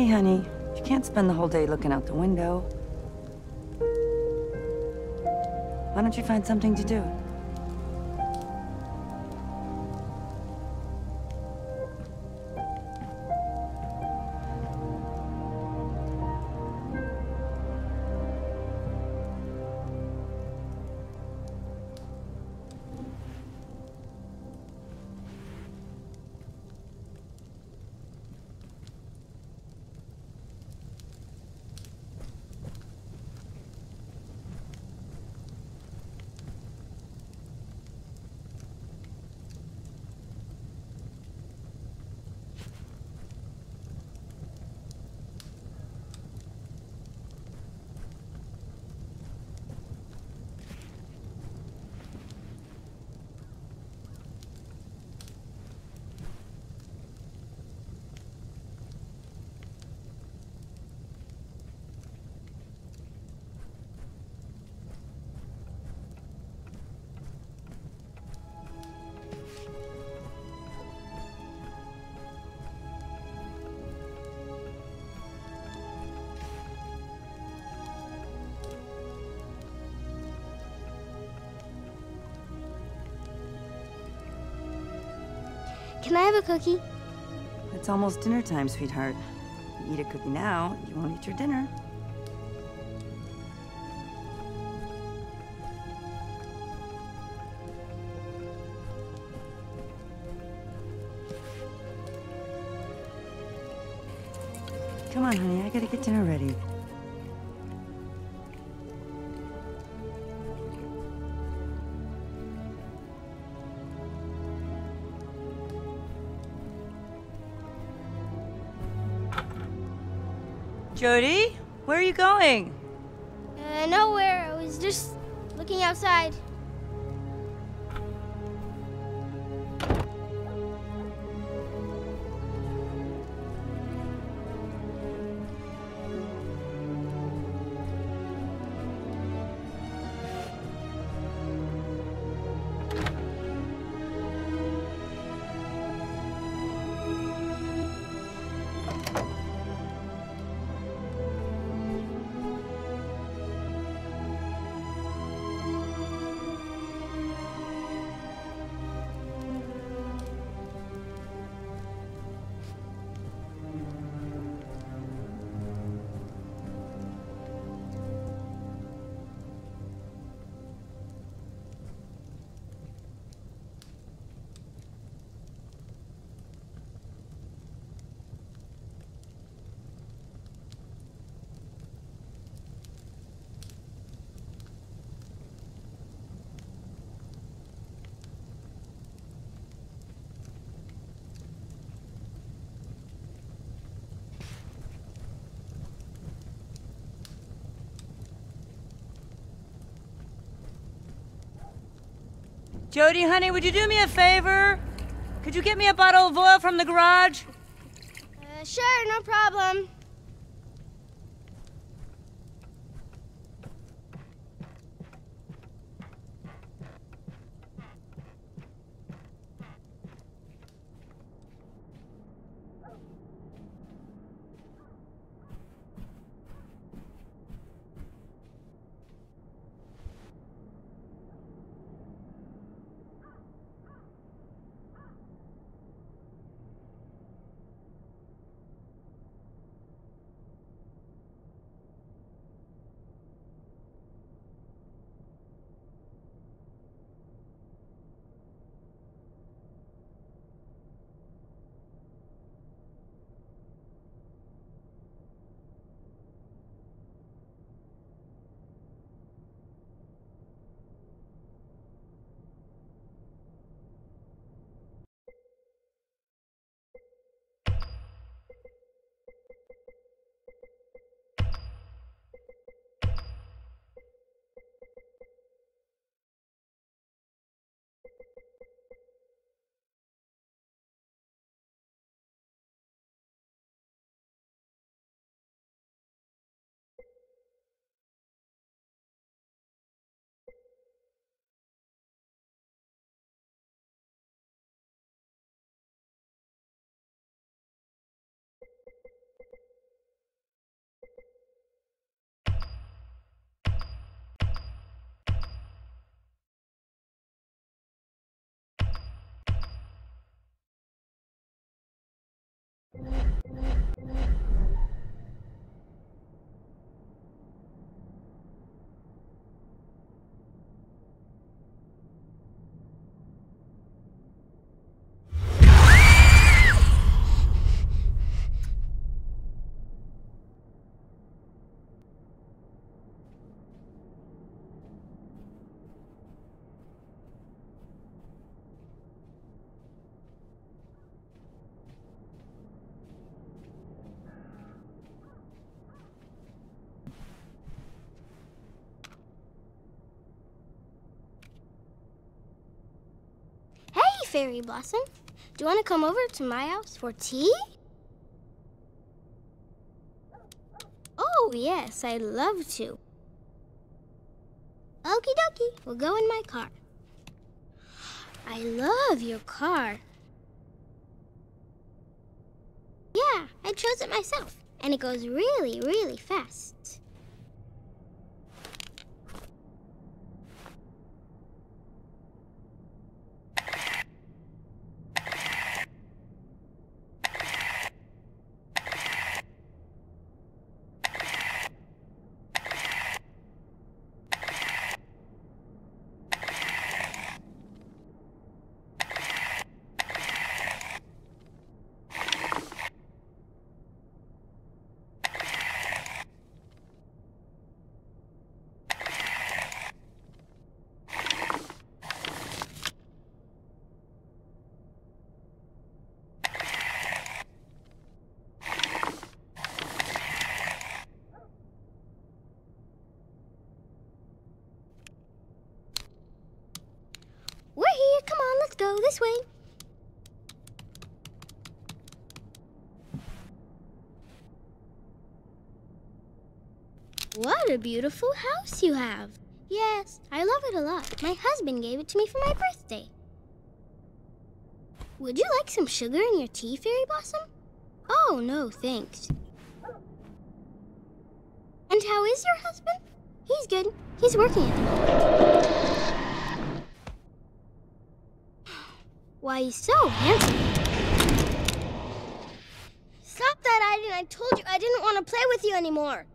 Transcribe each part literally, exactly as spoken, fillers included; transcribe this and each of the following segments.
Hey, honey, you can't spend the whole day looking out the window. Why don't you find something to do? Can I have a cookie? It's almost dinner time, sweetheart. You eat a cookie now, you won't eat your dinner. Come on, honey, I gotta get dinner ready. Jodie, where are you going? Uh, nowhere. I was just looking outside. Jodie, honey, would you do me a favor? Could you get me a bottle of oil from the garage? Uh, sure, no problem. Fairy Blossom. Do you want to come over to my house for tea? Oh, yes, I'd love to. Okie dokie, we'll go in my car. I love your car. Yeah, I chose it myself, and it goes really, really fast. Go this way. What a beautiful house you have. Yes, I love it a lot. My husband gave it to me for my birthday. Would you like some sugar in your tea, Fairy Blossom? Oh, no, thanks. And how is your husband? He's good. He's working at the moment. Why, he's so handsome. Stop that, Aiden. I told you I didn't want to play with you anymore.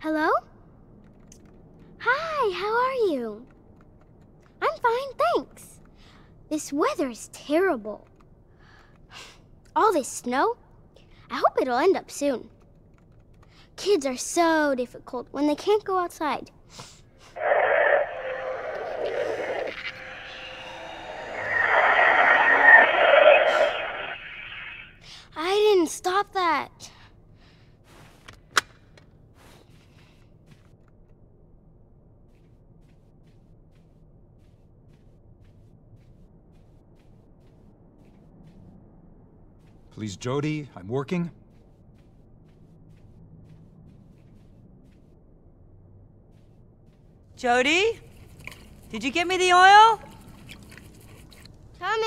Hello? Hi, how are you? I'm fine, thanks. This weather is terrible. All this snow. I hope it'll end up soon. Kids are so difficult when they can't go outside. I didn't stop that. Please, Jodie, I'm working. Jodie? Did you get me the oil? Coming.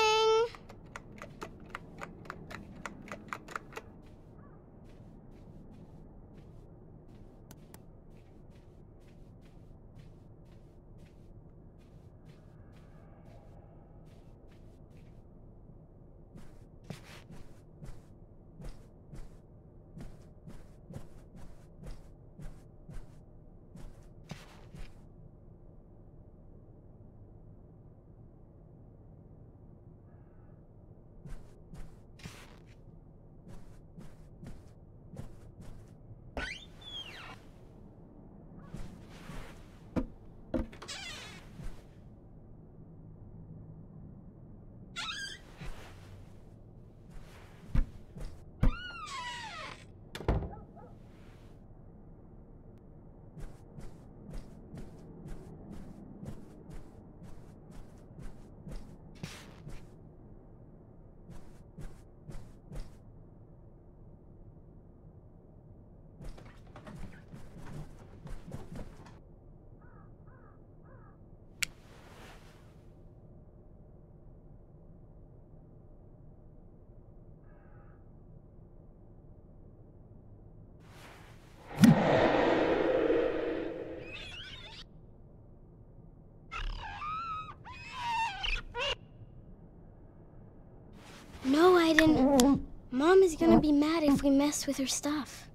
No, I didn't. Mom is gonna be mad if we mess with her stuff.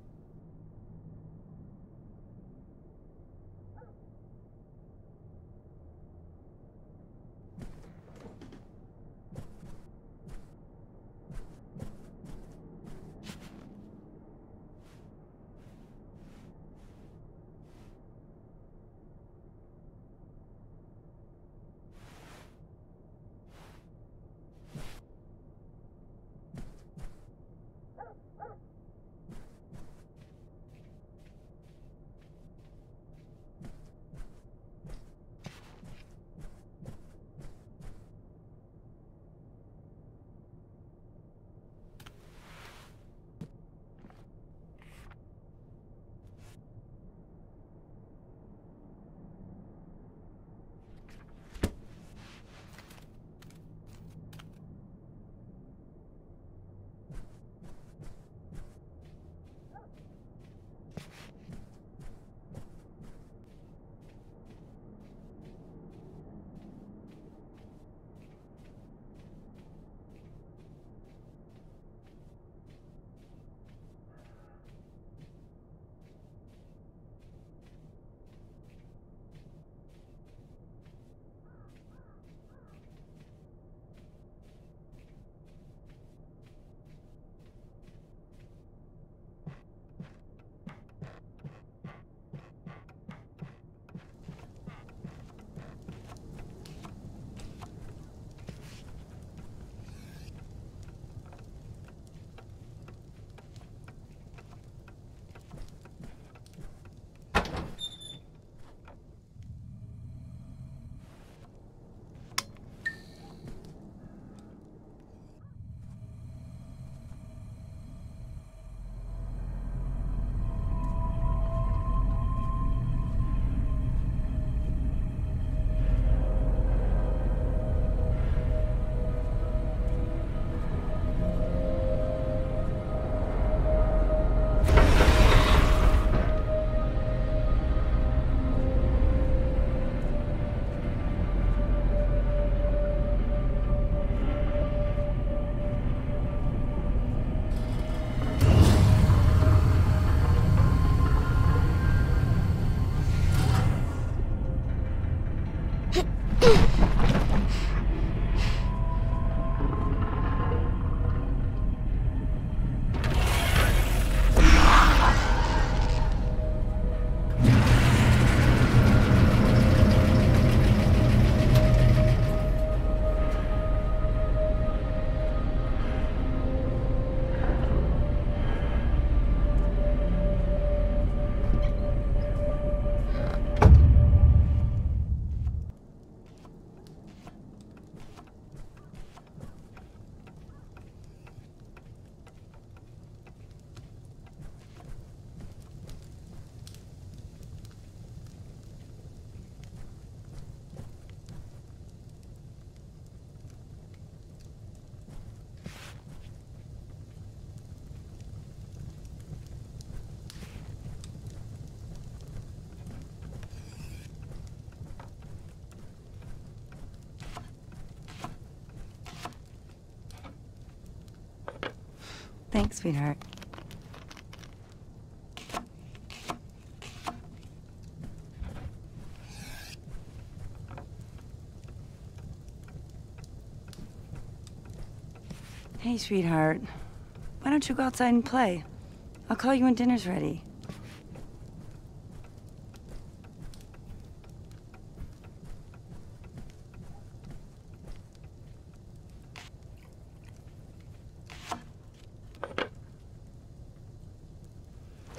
Thanks, sweetheart. Hey, sweetheart. Why don't you go outside and play? I'll call you when dinner's ready.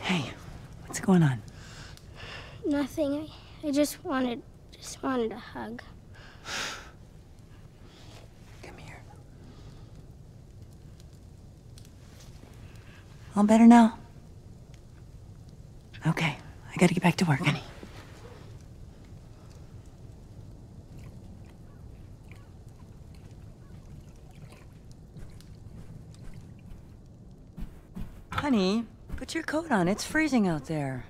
Hey, what's going on? Nothing. I, I just wanted, just wanted a hug. All better now? Okay, I gotta get back to work, honey. Honey, put your coat on. It's freezing out there.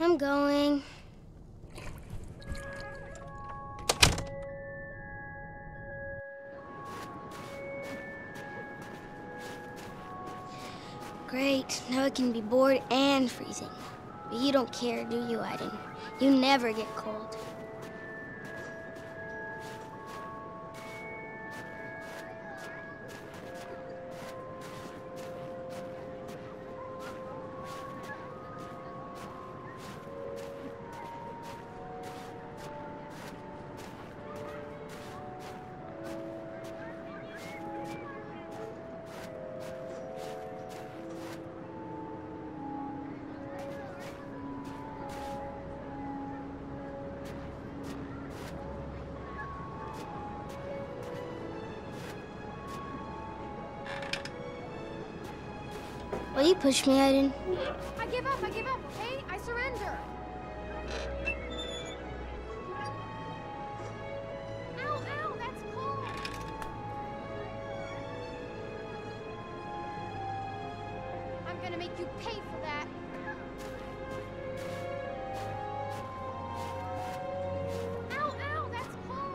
I'm going. Great, now I can be bored and freezing. But you don't care, do you, Aiden? You never get cold. Will you push me, Aiden? I give up, I give up, okay? I surrender. Ow, ow, that's cold. I'm gonna make you pay for that. Ow, ow, that's cold.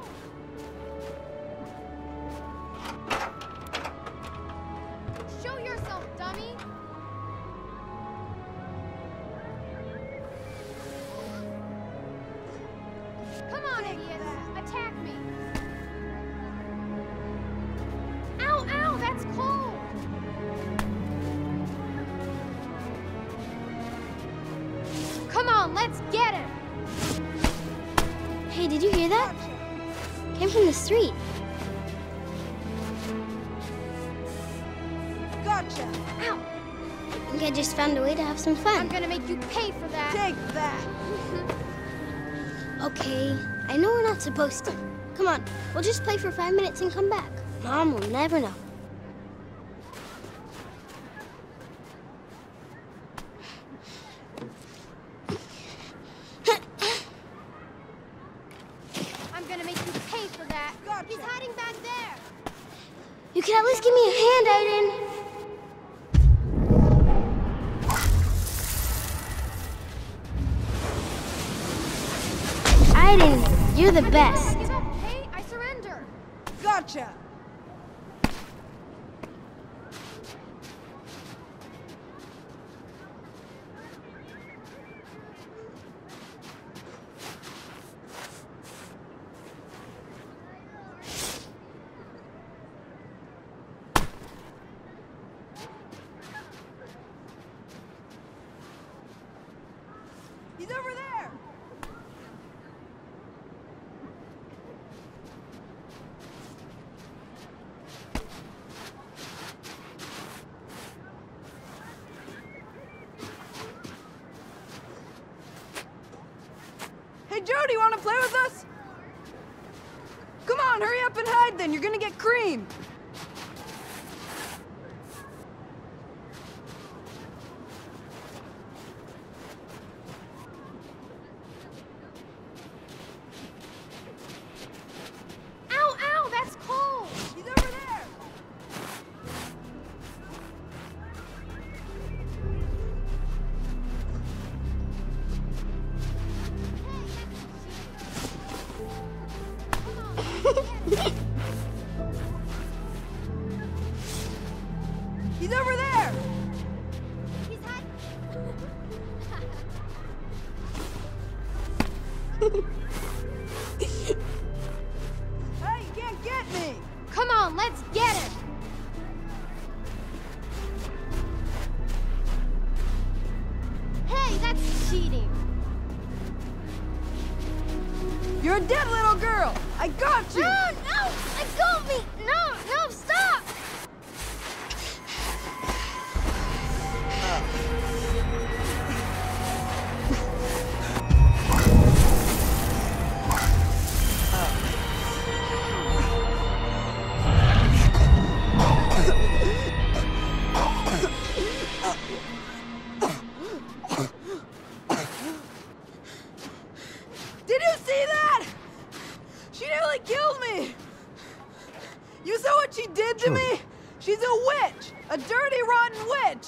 Show yourself, dummy. Let's get him! Hey, did you hear that? Came from the street. Gotcha! Ow! I think I just found a way to have some fun. I'm gonna make you pay for that. Take that! Okay, I know we're not supposed to. Come on, we'll just play for five minutes and come back. Mom will never know. You can at least give me a hand, Aiden. Aiden, you're the I best. Give up, I give up, okay? I surrender. Gotcha. He's over there! Jodie, you want to play with us? Come on, hurry up and hide then. You're going to get creamed. He's over there! He's hiding. Hey, you can't get me! Come on, let's get him! Hey, that's cheating! You're a dead little girl! I got you! No, no! Let go of me! No, no, stop! She did to me? She's a witch! A dirty, rotten witch!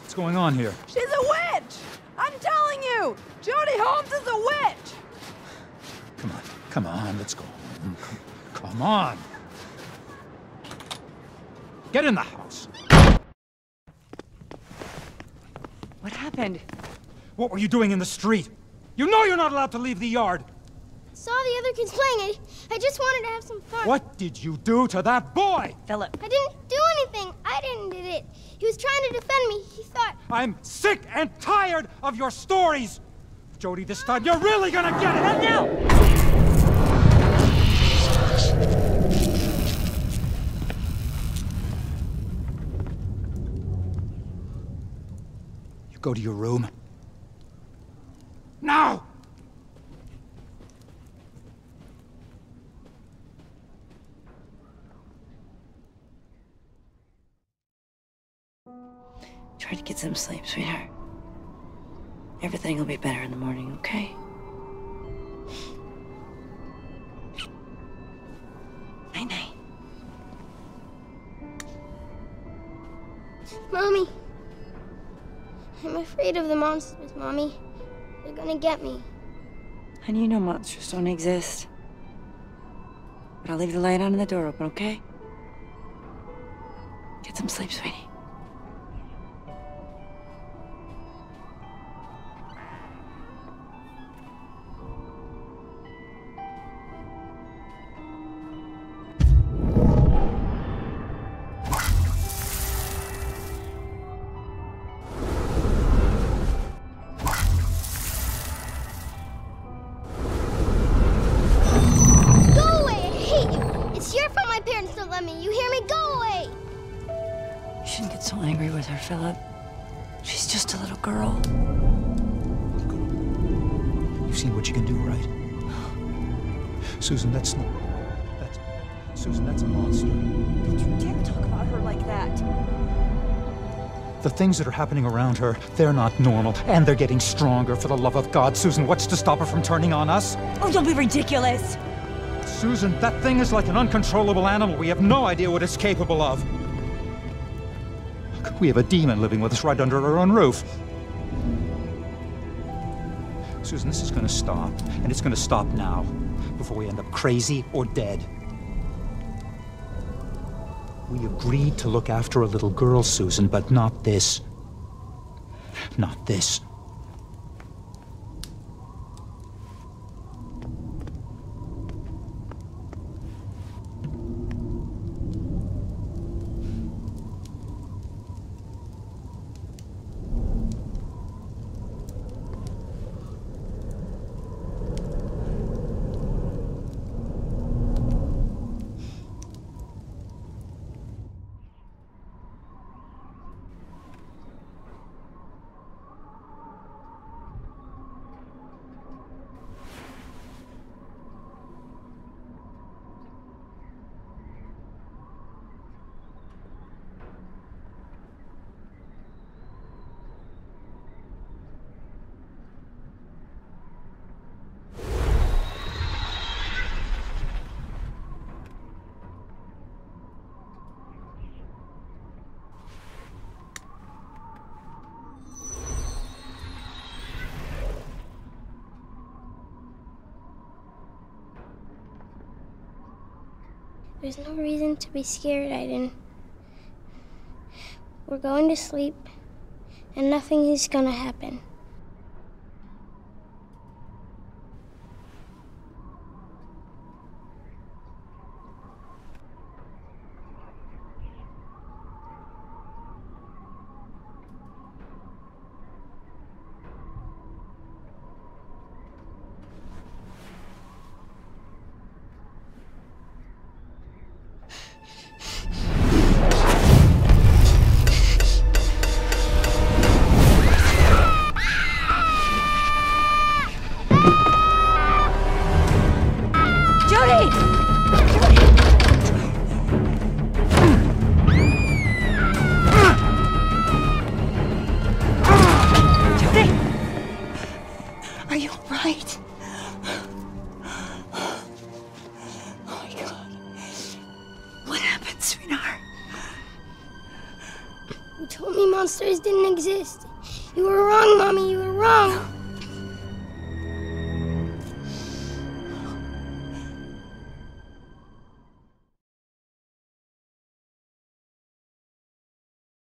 What's going on here? She's a witch! I'm telling you! Jodie Holmes is a witch! Come on, come on, let's go home. Come on! Get in the house! What happened? What were you doing in the street? You know you're not allowed to leave the yard! Saw the other kids playing. I, I just wanted to have some fun. What did you do to that boy? Philip. I didn't do anything. I didn't do it. He was trying to defend me. He thought... I'm sick and tired of your stories. Jodie, this time you're really gonna get it. And now... You go to your room. Now! Try to get some sleep, sweetheart. Everything will be better in the morning, okay? Night-night. Mommy. I'm afraid of the monsters, Mommy. They're gonna get me. Honey, you know monsters don't exist. But I'll leave the light on and the door open, okay? Get some sleep, sweetie. Philip, she's just a little girl. You've seen what you can do, right? Susan, that's not... That's... Susan, that's a monster. Don't you dare talk about her like that. The things that are happening around her, they're not normal, and they're getting stronger. For the love of God, Susan, what's to stop her from turning on us? Oh, don't be ridiculous. Susan, that thing is like an uncontrollable animal. We have no idea what it's capable of. We have a demon living with us right under our own roof. Susan, this is going to stop, and it's going to stop now, before we end up crazy or dead. We agreed to look after a little girl, Susan, but not this. Not this. There's no reason to be scared, Aiden. We're going to sleep, and nothing is gonna happen. You were wrong, Mommy. You